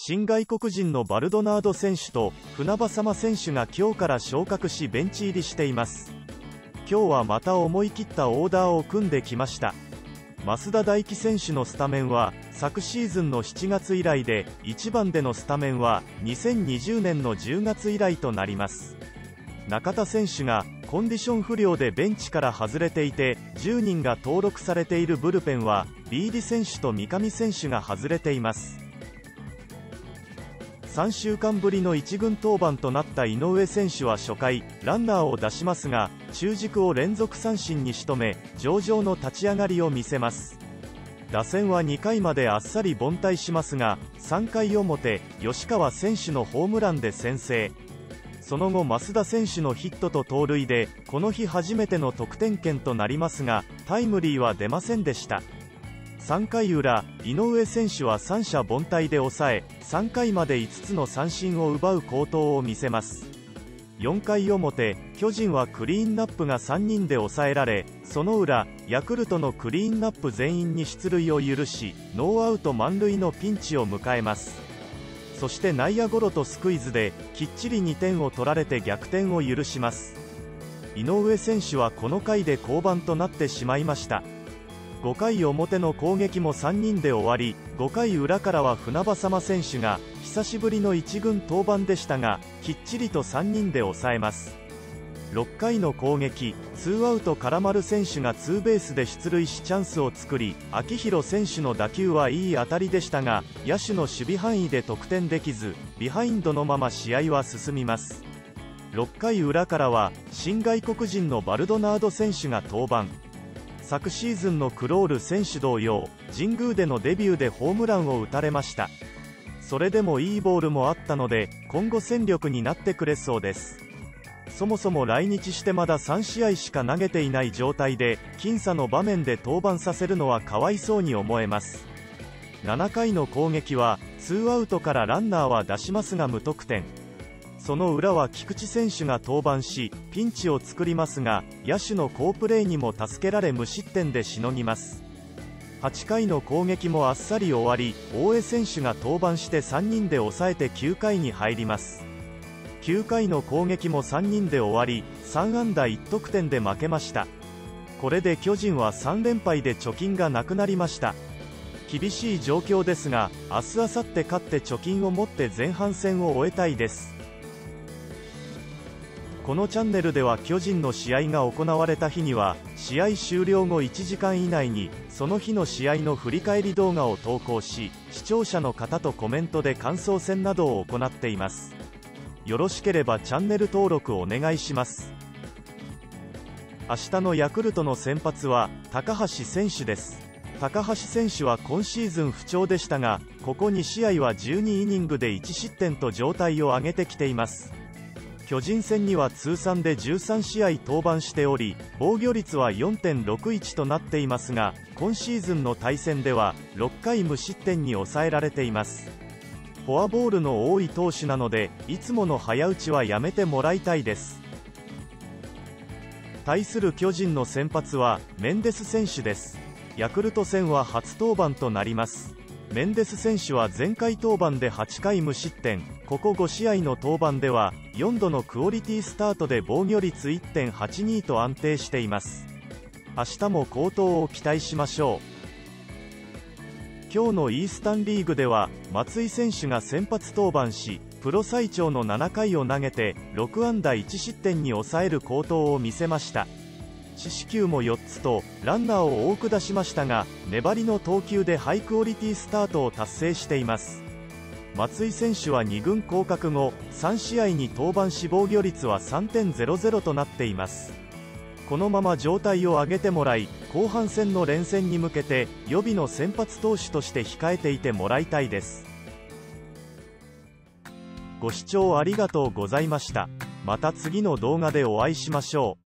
新外国人のバルドナード選手と船場様選手が今日から昇格しベンチ入りしています。今日はまた思い切ったオーダーを組んできました。増田大輝選手のスタメンは昨シーズンの7月以来で、1番でのスタメンは2020年の10月以来となります。中田選手がコンディション不良でベンチから外れていて、10人が登録されているブルペンはビーディ選手と三上選手が外れています。3週間ぶりの1軍登板となった井上選手は初回ランナーを出しますが、中軸を連続三振に仕留め、上々の立ち上がりを見せます。打線は2回まであっさり凡退しますが、3回表吉川選手のホームランで先制。その後増田選手のヒットと盗塁でこの日初めての得点圏となりますが、タイムリーは出ませんでした。3回裏、井上選手は三者凡退で抑え、3回まで5つの三振を奪う好投を見せます。4回表、巨人はクリーンナップが3人で抑えられ、その裏ヤクルトのクリーンナップ全員に出塁を許し、ノーアウト満塁のピンチを迎えます。そして内野ゴロとスクイズできっちり2点を取られて逆転を許します。井上選手はこの回で降板となってしまいました。5回表の攻撃も3人で終わり、5回裏からは船場様選手が久しぶりの1軍登板でしたが、きっちりと3人で抑えます。6回の攻撃、2アウトから丸選手がツーベースで出塁しチャンスを作り、秋広選手の打球はいい当たりでしたが、野手の守備範囲で得点できず、ビハインドのまま試合は進みます。6回裏からは新外国人のバルドナード選手が登板。昨シーズンのクロール選手同様、神宮でのデビューでホームランを打たれました。それでもいいボールもあったので、今後戦力になってくれそうです。そもそも来日してまだ3試合しか投げていない状態で、僅差の場面で登板させるのはかわいそうに思えます。7回の攻撃は2アウトからランナーは出しますが無得点。その裏は菊池選手が登板しピンチを作りますが、野手の好プレーにも助けられ無失点でしのぎます。8回の攻撃もあっさり終わり、大江選手が登板して3人で抑えて9回に入ります。9回の攻撃も3人で終わり、3安打1得点で負けました。これで巨人は3連敗で貯金がなくなりました。厳しい状況ですが、明日明後日勝って貯金を持って前半戦を終えたいです。このチャンネルでは巨人の試合が行われた日には、試合終了後1時間以内にその日の試合の振り返り動画を投稿し、視聴者の方とコメントで感想戦などを行っています。よろしければチャンネル登録お願いします。明日のヤクルトの先発は高橋選手です。高橋選手は今シーズン不調でしたが、ここ2試合は12イニングで1失点と状態を上げてきています。巨人戦には通算で13試合登板しており、防御率は 4.61 となっていますが、今シーズンの対戦では6回無失点に抑えられています。フォアボールの多い投手なので、いつもの早打ちはやめてもらいたいです。対する巨人の先発はメンデス選手です。ヤクルト戦は初登板となります。メンデス選手は前回登板で8回無失点、ここ5試合の登板では4度のクオリティスタートで防御率 1.82 と安定しています。明日も好投を期待しましょう。今日のイースタンリーグでは松井選手が先発登板し、プロ最長の7回を投げて6安打1失点に抑える好投を見せました。四死球も4つとランナーを多く出しましたが、粘りの投球でハイクオリティスタートを達成しています。松井選手は2軍降格後3試合に登板し、防御率は 3.00 となっています。このまま状態を上げてもらい、後半戦の連戦に向けて予備の先発投手として控えていてもらいたいです。ご視聴ありがとうございました。また次の動画でお会いしましょう。